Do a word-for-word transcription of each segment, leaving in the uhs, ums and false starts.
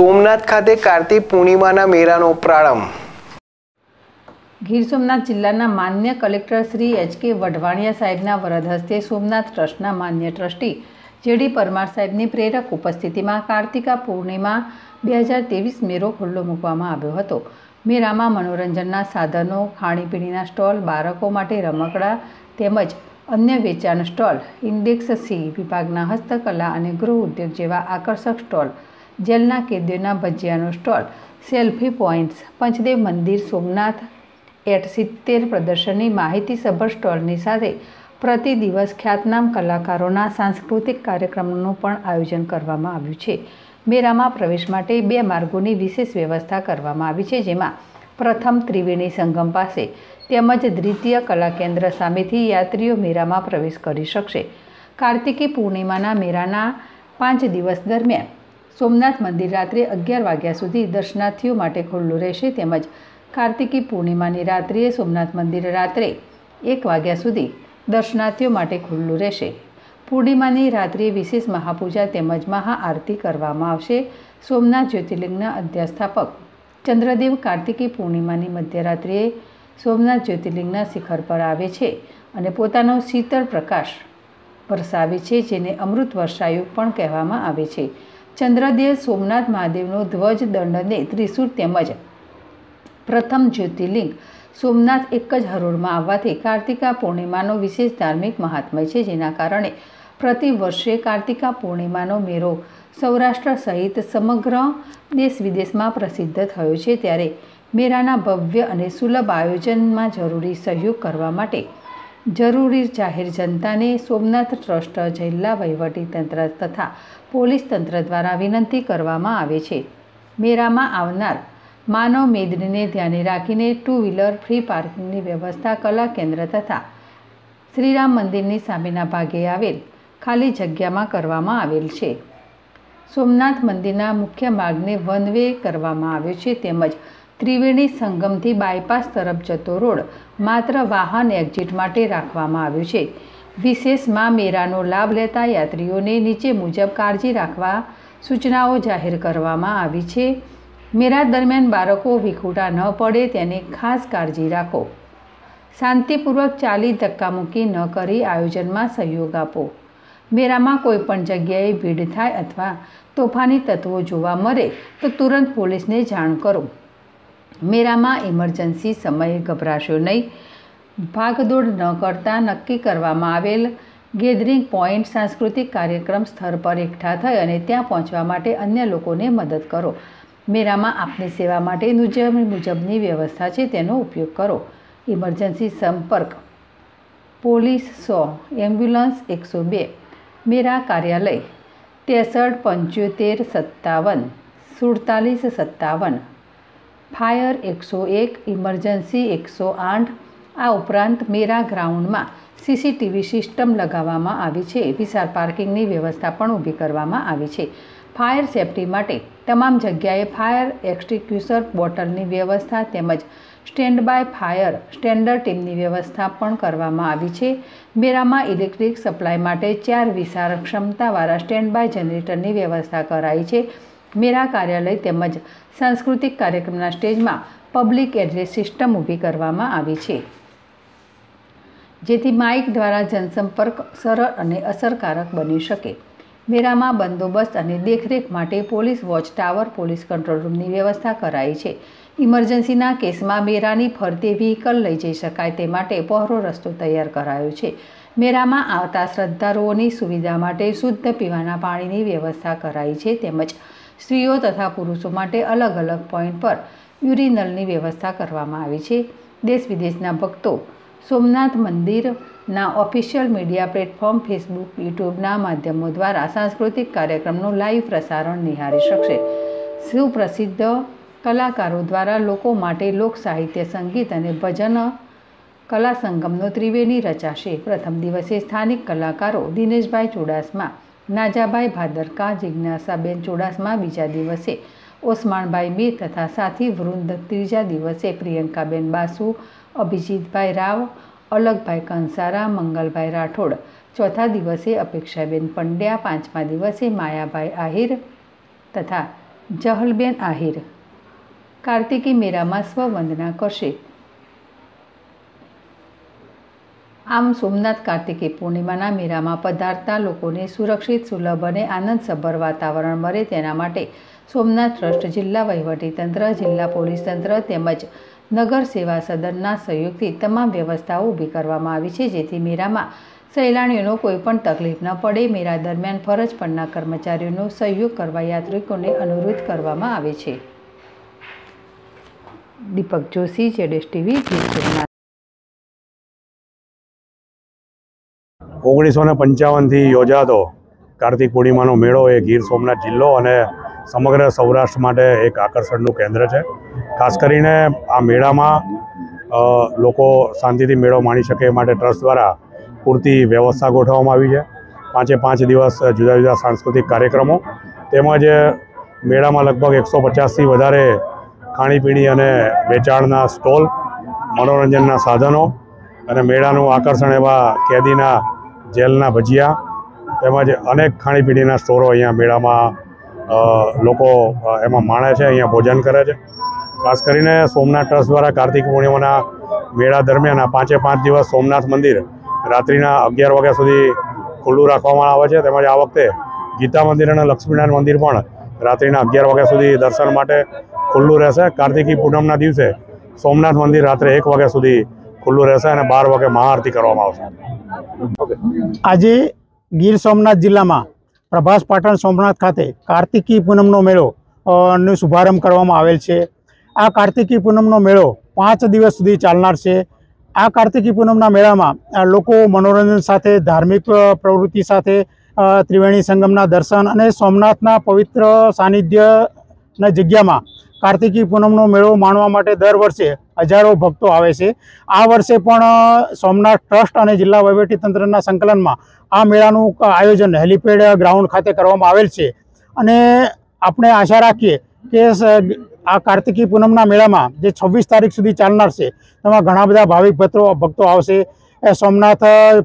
સોમનાથ ખાતે કાર્તિક પૂર્ણિમાના મેળાનો પ્રારંભ। ગીર સોમનાથ જિલ્લાના માન્ય collector Shri H K Vadhvaniya સાહેબના વરદ હસ્તે સોમનાથ ટ્રસ્ટના માન્ય ટ્રસ્ટી જે ડી પરમાર સાહેબની પ્રેરક ઉપસ્થિતિમાં કાર્તિકા પૂર્ણિમા બે હજાર ત્રેવીસ મેળો ખુલ્લો મૂકવામાં આવ્યો હતો। મેળામાં મનોરંજનના સાધનો, ખાણીપીણીના સ્ટોલ, બાળકો માટે રમકડાં તેમજ अन्य वेचाण स्टॉल, इंडेक्स सी विभागना हस्तकला और गृह उद्योग जेवा आकर्षक स्टॉल, जेलना कैदीओना भजियानो स्टॉल, सेल्फी पॉइंट्स, पंचदेव मंदिर सोमनाथ एट सित्तेर प्रदर्शनी माहितीसभर स्टॉलनी साथे प्रति दिवस ख्यातनाम कलाकारोना सांस्कृतिक कार्यक्रमोनुं पण आयोजन करवामां आव्युं छे। मेरामां प्रवेश माटे बे मार्गोनी विशेष व्यवस्था करवामां आवी छे, जेमां प्रथम त्रिवेणी संगम पासे તેમજ દ્વિતીય કલા કેન્દ્ર સામેથી યાત્રીઓ મેળામાં પ્રવેશ કરી શકશે। કાર્તિકી પૂર્ણિમાના મેળાના પાંચ દિવસ દરમિયાન સોમનાથ મંદિર રાત્રે અગિયાર વાગ્યા સુધી દર્શનાર્થીઓ માટે ખુલ્લું રહેશે, તેમજ કાર્તિકી પૂર્ણિમાની રાત્રિએ સોમનાથ મંદિર રાત્રે એક વાગ્યા સુધી દર્શનાર્થીઓ માટે ખુલ્લું રહેશે। પૂર્ણિમાની રાત્રિએ વિશેષ મહાપૂજા તેમજ મહાઆરતી કરવામાં આવશે। સોમનાથ જ્યોતિર્લિંગના અધ્યસ્થાપક ચંદ્રદેવ કાર્તિકી પૂર્ણિમાની મધ્યરાત્રિએ સોમનાથ જ્યોતિર્લિંગના શિખર પર આવે છે અને પોતાનો શીતળ પ્રકાશ વરસાવે છે, જેને અમૃત વર્ષાયુગ પણ કહેવામાં આવે છે। ચંદ્રદેવ સોમનાથ મહાદેવનો ધ્વજ દંડને ત્રિશૂળ તેમજ પ્રથમ જ્યોતિર્લિંગ સોમનાથ એક જ હરોળમાં આવવાથી કાર્તિકા પૂર્ણિમાનો વિશેષ ધાર્મિક મહાત્મય છે, જેના કારણે પ્રતિ વર્ષે કાર્તિકા પૂર્ણિમાનો મેળો સૌરાષ્ટ્ર સહિત સમગ્ર દેશ વિદેશમાં પ્રસિદ્ધ થયો છે। ત્યારે मेराना भव्य और सुलभ आयोजन में जरूरी सहयोग करने जरूरी जाहिर जनता ने सोमनाथ ट्रस्ट जिला वहीवटी तंत्र तथा पोलिस तंत्र द्वारा विनती करवामां आवे छे। मेरा में आवनार मानव मेदनी ने ध्याने राखीने टू व्हीलर फ्री पार्किंगनी व्यवस्था कला केन्द्र तथा श्रीराम मंदिरनी सामेना भागे आवेल खाली जग्या में करवामां आवेल छे। सोमनाथ मंदिरना मुख्य मार्गने वन वे करवामां आव्यो छे, तेमज त्रिवेणी संगम थी बायपास तरफ जतो रोड मात्र वाहन एक्जिट माटे राखवामां आव्यो छे। विशेष में मेरानो लाभ लेता यात्रीओने नीचे मुजब काळजी राखवा सूचनाओं जाहिर करवामां आवी छे। मेरा दरमियान बाळको विखूटा न पड़े तेनी खास काळजी राखो। शांतिपूर्वक चाली धक्कामुक्की न करी आयोजन में सहयोग आपो। मेरा में कोईपण जग्याए भीड़ थाय अथवा तोफानी तत्वों जोवा मळे तो तुरंत पोलीस ने जाण करो। मेरा में इमरजेंसी समय गभराशो नहीं। भागदौड़ न करता नक्की करवामां आवेल गेदरिंग पॉइंट सांस्कृतिक कार्यक्रम स्थल पर एकठा थई अने त्यां पहोंचवा माटे अन्य लोकोने मदद करो। मेरा में आपनी सेवा माटे मुजब मुजबनी व्यवस्था छे, तेनो उपयोग करो। इमरजेंसी संपर्क पोलीस सौ एम्ब्युलन्स एक सौ बे, मेरा कार्यालय तेसठ पंचोतेर सत्तावन सुड़तालीस सत्तावन, फायर एक सौ एक, इमरजेंसी एक सौ आठ। आ उपरांत मेरा ग्राउंड में सीसीटीवी सीस्टम लगावामां आवी छे। विशाल पार्किंगनी व्यवस्था पण ऊभी करवामां आवी छे। फायर सेफ्टी माटे तमाम जग्याए फायर एक्सटिंग्विशर बोટલની व्यवस्था તેમજ સ્ટેન્ડ બાય ફાયર સ્ટેન્ડર્ડ ટીમની વ્યવસ્થા પણ કરવામાં આવી છે। મેરામાં ઇલેક્ટ્રિક સપ્લાય માટે ચાર વિશાળ ક્ષમતાવાળા સ્ટેન્ડ બાય જનરેટરની વ્યવસ્થા કરાઈ છે। मेरा कार्यालय तेमज सांस्कृतिक कार्यक्रमना स्टेज में पब्लिक एड्रेस सीस्टम ऊभी करवामां आवी छे, जेथी माइक द्वारा जनसंपर्क सरल अने असरकारक बनी शके। मेरा में बंदोबस्त अने देखरेख माटे police watch tower police control रूमनी व्यवस्था कराई छे। इमरजेंसीना केस में मेरानी फरते व्हीकल लई जई शकाय ते माटे पहोरो रस्तो तैयार करायो छे। मेरा में आवता श्रद्धालुओनी सुविधा माटे शुद्ध पीवाना पाणीनी व्यवस्था कराई छे, तेमज स्त्रीओ तथा पुरुषों माटे अलग अलग पॉइंट पर यूरिनलनी व्यवस्था करवामां आवी छे। देश विदेशना भक्तों सोमनाथ मंदिरना ऑफिशियल मीडिया प्लेटफॉर्म फेसबुक यूट्यूबना माध्यमों द्वारा सांस्कृतिक कार्यक्रमनो लाइव प्रसारण निहारी शकशे। सुप्रसिद्ध कलाकारों द्वारा लोको माटे लोक साहित्य संगीत अने भजन कला संगमनो त्रिवेणी रचाशे। प्रथम दिवसे स्थानिक कलाकारों दिनेशभाई चुडासमा, नाजाभाई भादरका, जिज्ञासाबेन चुडासमा बीजा दिवसे, ओसमाणभाई मीर तथा साथी वृंद तीजा दिवसे प्रियंकाबेन बासु, अभिजीतभाई राव, अलगभाई कंसारा, मंगलभाई राठौड़, चौथा दिवसे अपेक्षाबेन पंड्या, पांचमा दिवसे मायाभाई आहिर तथा જહલબેન આહિર કાર્તિકી મેળામાં સ્વવંદના કરશે। આમ સોમનાથ કાર્તિકી પૂર્ણિમાના મેળામાં પધારતા લોકોને સુરક્ષિત, સુલભ અને આનંદસભર વાતાવરણ મળે તેના માટે સોમનાથ ટ્રસ્ટ, જિલ્લા વહીવટીતંત્ર, જિલ્લા પોલીસ તંત્ર તેમજ નગર સેવા સદનના સહયોગથી તમામ વ્યવસ્થાઓ ઊભી કરવામાં આવી છે, જેથી મેળામાં सैलाणीओं कोईपण तकलीफ न पड़े। मेला दरमियान फरज पड़ना कर्मचारीओं सहयोग करवा यात्रिकोने अनुरोध करवामां आवे छे। दीपक जोशी, जेडेस टीवी। ओगनीस सौ पंचावन थी योजातो कार्तिक पूर्णिमानो मेळो ए गीर सोमनाथ जिल्लो अने समग्र सौराष्ट्र माटे एक आकर्षणनुं केंद्र छे। खास करीने आ मेळामां लोको शांतिथी मेळो माणी शके ए माटे ट्रस्ट द्वारा पूरती व्यवस्था गोठवामां आवी छे। पांचे पांच दिवस जुदा जुदा सांस्कृतिक कार्यक्रमों तेमज मेळामां लगभग एक सौ पचास थी वधारे खाणीपीणी अने वेचाणना स्टॉल, मनोरंजनना साधनों अने मेळानुं आकर्षण एवा कैदीना जेलना भजिया तेमज अनेक खाणीपीणीना स्टोरो अहींया मेळामां लोको एमां माणे छे, अहींया भोजन करे छे। खास करीने सोमनाथ ट्रस्ट द्वारा कार्तिक पूर्णिमाना मेळा दरमियान पांचे पांच दिवस सोमनाथ मंदिर रात्रिना अगियार वाग्या सुधी खुल्लू राखवामां आवे छे। तेमज आ वखते गीता मंदिर अने लक्ष्मीनारायण मंदिर पण रात्रिना अगियार वाग्या सुधी दर्शन माटे खुल्लू रहेशे। कार्तिकी पूनमना दिवसे सोमनाथ मंदिर रात्रे एक वाग्या सुधी खुल्लू रहेशे अने बार वागे महाआरती करवामां आवशे। आजे गीर सोमनाथ जिल्लामां प्रभास पाटण सोमनाथ खाते कार्तिकी पूनमनो मेळो नो शुभारंभ करवामां आवेल छे। आ कार्तिकी पूनमनो मेळो पांच दिवस सुधी चालनार छे। आ कार्तिकी पूनमना मेळामां लोको मनोरंजन साथे, धार्मिक प्रवृत्ति साथे, त्रिवेणी संगमना दर्शन अने सोमनाथना पवित्र सानिध्यना जग्यामां कार्तिकी पूनमनो मेळो माणवा माटे दर वर्षे हजारों भक्तो आवे छे। आ वर्षे पण सोमनाथ ट्रस्ट अने जिल्ला वहीवटीतंत्रना संकलनमां आ मेळानुं आयोजन हेलिपेड ग्राउंड खाते करवामां आवेल छे। अने आपणे आशा राखीए के आ कार्तिकी पूनमना मेळामां जे छब्बीस तारीख सुधी चालनार छे तेमां घणा बधा भाविक भक्तो भक्तो आवशे। सोमनाथ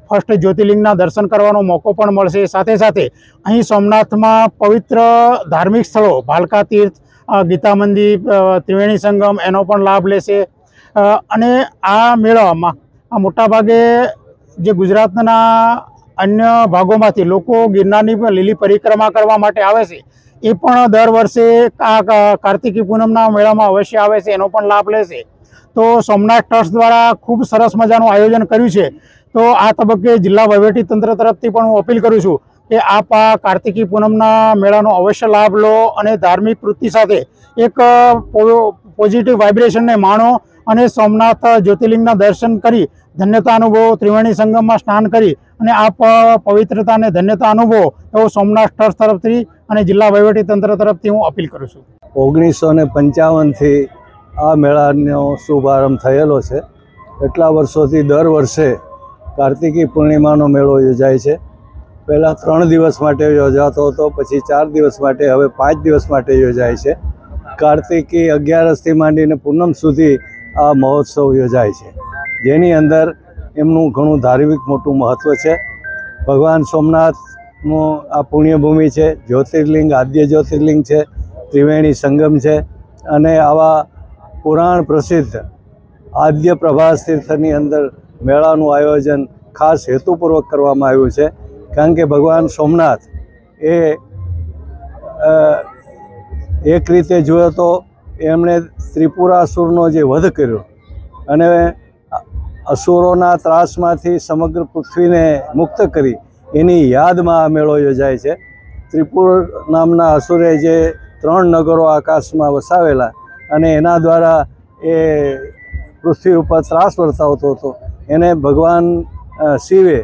फर्स्ट ज्योतिर्लिंगना दर्शन करवानो मोको पण मळशे। साथे साथे अहीं सोमनाथमां पवित्र धार्मिक स्थळो भालका तीर्थ, गीता मंदिर, त्रिवेणी संगम एनो पण लाभ लेशे। अने आ मेळामां मोटा भागे जे गुजरातना अन्य भागोमांथी लोको गिरनारनी लीली परिक्रमा करवा माटे आवे छे ए पण दर वर्षे आ कार्तिकी पूनमना मेळामां अवश्य आवे छे, एनो पण लाभ लेशे। तो सोमनाथ ट्रस्ट द्वारा खूब सरस मजानुं आयोजन कर्युं छे। तो आ तबक्के जिल्ला वहीवटीतंत्र तरफथी पण हुं अपील करूं छुं के आप आ कार्तिकी पूनमना मेळानो अवश्य लाभ लो अने धार्मिक वृत्ति साथे एक पॉजिटिव वाइब्रेशनने माणो अने सोमनाथ ज्योतिर्लिंगना दर्शन करी धन्यता अनुभवो, त्रिवेणी संगममां स्नान करी अने आप पवित्रता ने धन्यता अनुभवो एवो सोमनाथ ट्रस्ट तरफथी अने जिला वहीवटीतंत्र तरफथी हूँ अपील करूँ छूँ। ओगनीस सौ पंचावन थी आ मेळानो शुभारंभ थयेलो छे। एटला वर्षोथी दर वर्षे कार्तिकी पूर्णिमानो मेळो योजाय छे। पहला त्रण दिवस माटे योजातो हतो, पछी चार दिवस माटे, हवे पांच दिवस माटे योजाय छे। कार्तिकी अगियारसथी मांडीने पूनम सुधी आ महोत्सव योजाय छे, जेनी अंदर एमनुं घणुं धार्मिक मोटुं महत्व छे। भगवान सोमनाथ आ पुण्यभूमि है, ज्योतिर्लिंग आद्य ज्योतिर्लिंग है, त्रिवेणी संगम है अने आवा पुराण प्रसिद्ध आद्य प्रभास तीर्थनी अंदर मेळानुं आयोजन खास हेतुपूर्वक करवामां आव्युं छे। कारण के भगवान सोमनाथ ए एक रीते जोईए तो एमणे त्रिपुरासुरनो जे वध कर्यो अने असुरोना त्रासमांथी समग्र पृथ्वीने मुक्त करी एनी याद में आ मेळो योजाय छे। त्रिपुर नामना असुरे जे त्रण नगरों आकाश में वसावेला अने एना द्वारा ए पृथ्वी पर त्रास वर्तावतो हतो एने भगवान शिवे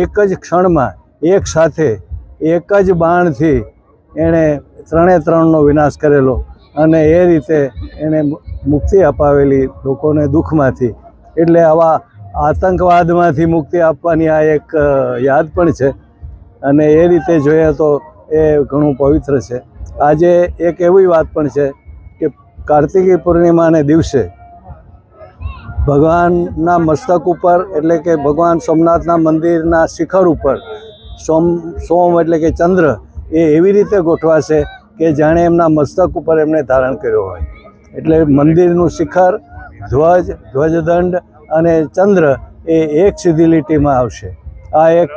एक ज क्षण में एक साथ एक ज बाण थी एने त्रे त्रणनो विनाश करेलो अने ए रीते एने मुक्ति अपावेली लोकोने दुख में थी। एटले आवा आतंकवाद में मुक्ति आपवानी आ एक याद पण छे अने ए रीते जोईए तो ए घणुं पवित्र छे। आजे एक एवी बात पण छे के कार्तिकी पूर्णिमा ने दिवसे भगवानना मस्तक उपर एटले के भगवान सोमनाथना मंदिरना शिखर उपर सोम सोम एटले के चंद्र ए एवी रीते गोठवाशे કે જાણે એમના મસ્તક ઉપર એમણે ધારણ કર્યો હોય। એટલે મંદિરનું શિખર, ધ્વજ, ધ્વજદંડ અને ચંદ્ર એ એક સીધી લીટીમાં આવશે। આ એક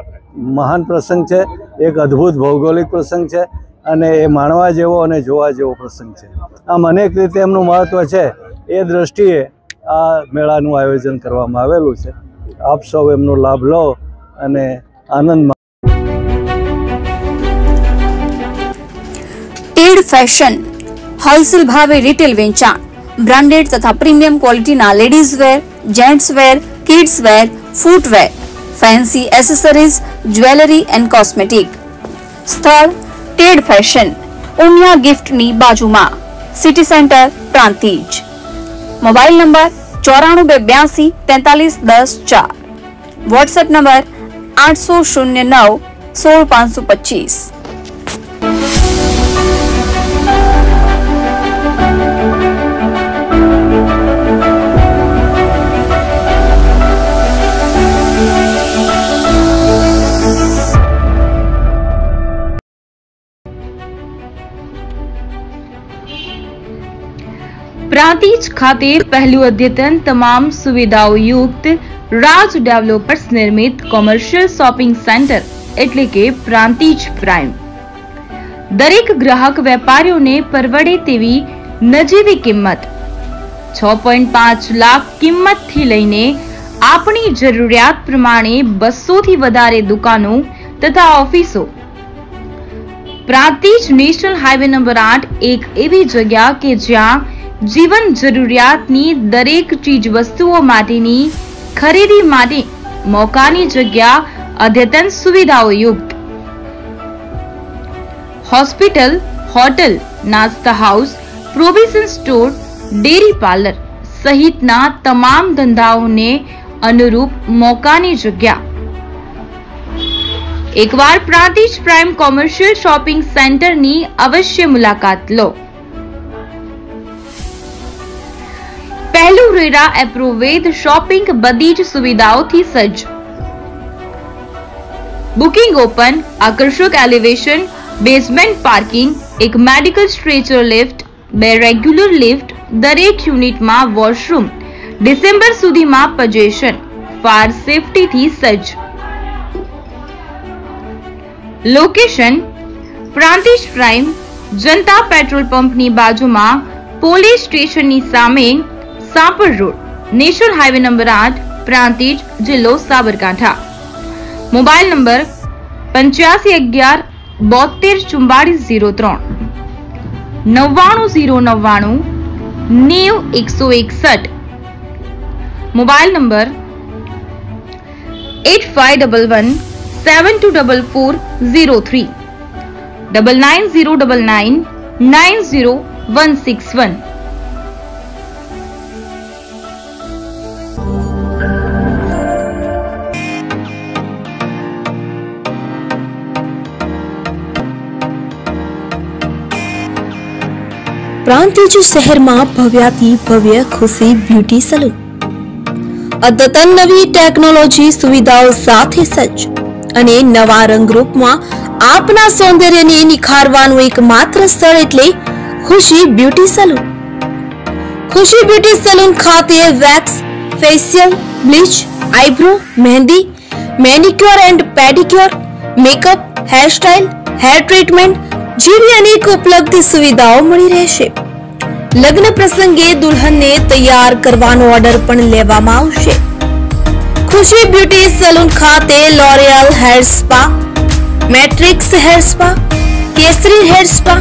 મહાન પ્રસંગ છે, એક અદ્ભુત ભૌગોલિક પ્રસંગ છે અને એ માણવા જેવો અને જોવા જેવો પ્રસંગ છે। આમ અનેક રીતે એમનું મહત્ત્વ છે। એ દૃષ્ટિએ આ મેળાનું આયોજન કરવામાં આવેલું છે। આપ સૌ એમનો લાભ લો અને આનંદ। टेड फैशन होलसेल भावे रिटेल वेचाण, ब्रांडेड तथा प्रीमियम क्वॉलिटी ना ladies wear, gents wear, kids wear, footwear, fancy accessories, jewellery and cosmetic. स्थल टेड फैशन उमिया गिफ्ट नी बाजुमा, city centre Prantij. Mobile number चौराणु बे ब्यासी तैतालीस दस चार, व्हाट्सएप नंबर आठ सौ शून्य नौ सोल पांच सौ पच्चीस। प्रांतिज खाते पहलू अद्यतन तमाम सुविधाओं युक्त राज डेवलपर्स निर्मित कॉमर्शियल शॉपिंग सेंटर एटले के प्रांतिज प्राइम। दरेक ग्राहक वेपारीओ ने परवड़े तेवी नजीवी किंमत छह पॉइंट पांच लाख किंमत थी लईने आपनी जरूरियात प्रमाणे बस्सो थी वधारे दुकानों तथा ऑफिसों। प्रांतिज नेशनल हाईवे नंबर आठ एक एवी जगह के ज्यां जीवन जरूरियातनी दरेक चीज वस्तुओं माटेनी खरीदी माटे मौकानी जग्या अद्यतन सुविधाओं युक्त। हॉस्पिटल, होटल, नास्ता house, provision store, dairy parlour सहितना तमाम धंधाओं ने अनुरूप मौकानी जग्या। एक बार Prantij prime commercial shopping centre नी अवश्य मुलाकात लो। पहलू रेरा एप्रोवेद शॉपिंग बदीज सुविधाओं थी सज्ज। बुकिंग ओपन, आकर्षक एलिवेशन, बेसमेंट पार्किंग, एक मेडिकल स्ट्रेचर लिफ्ट, बे रेग्युलर लिफ्ट, दरेक यूनिट में वॉशरूम, डिसेम्बर सुधी में पजेशन, फायर सेफ्टी थी सज्ज। लोकेशन प्रांतिज प्राइम जनता पेट्रोल पंप नी बाजू में पोलीस स्टेशन नी सामे Sampar road, national highway number आठ, प्रांतिज, जिलो साबरकांठा। मोबाइल नंबर पंचासी अग्यार बोतेर चुम्बालीस जीरो त्रण नव्वाणु जीरो नव्वाणु नेव एक सौ एकसठ। Mobile number eight five one one seven two double four zero three, double nine zero double nine nine zero one six one. Prantij शहर में भव्याति भव्य खुशी ब्यूटी सलून अद्यतन नवी टेक्नोलॉजी सुविधाओं साथे सज्ज अने नवा रंगरूप में आपना सौंदर्यने निखारवानुं एकमात्र स्थळ एटले Khushi beauty salon. Khushi beauty salon खाते wax, facial, bleach, eyebrow, mehndi, manicure and pedicure, makeup, hair style, hair treatment जीवी अनेक उपलब्ध सुविधाओं मिली रहेशे। लग्न प्रसंगे दुल्हन ने तैयार करवानो ऑर्डर पण लेवामां आवशे। खुशी ब्यूटी सलून खाते L'Oréal hair spa, Matrix hair spa, Kesari hair spa,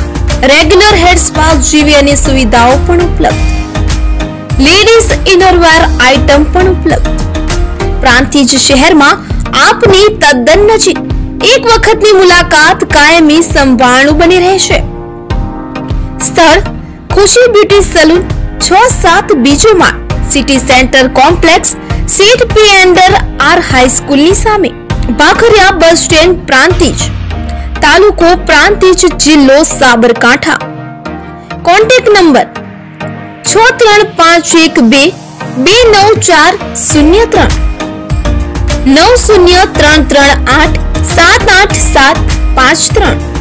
regular hair spa जीवी अनेक सुविधाओं पण उपलब्ध। लेडीज इनरवेर आइटम पण उपलब्ध। प्रांतिज शहर में आपनी तद्दन नजीक एक वखतनी मुलाकात कायमी संभाळनु बनी रहेशे। स्थळ खुशी ब्यूटी सलून छह सात बीजो माळ, सिटी सेंटर कॉम्प्लेक्स, सीट पी अंडर आर हाई स्कूल नी सामे, बाखरिया बस स्टेशन, प्रांतिज, तालुको प्रांतिज, जिल्लो साबरकांठा। कॉन्टेक्ट नंबर छह त्रण पांच एक बे बे नौ चार शून्य त्रण नौ शून्य त्रण त्रण आठ सात आठ सात पांच त्रण।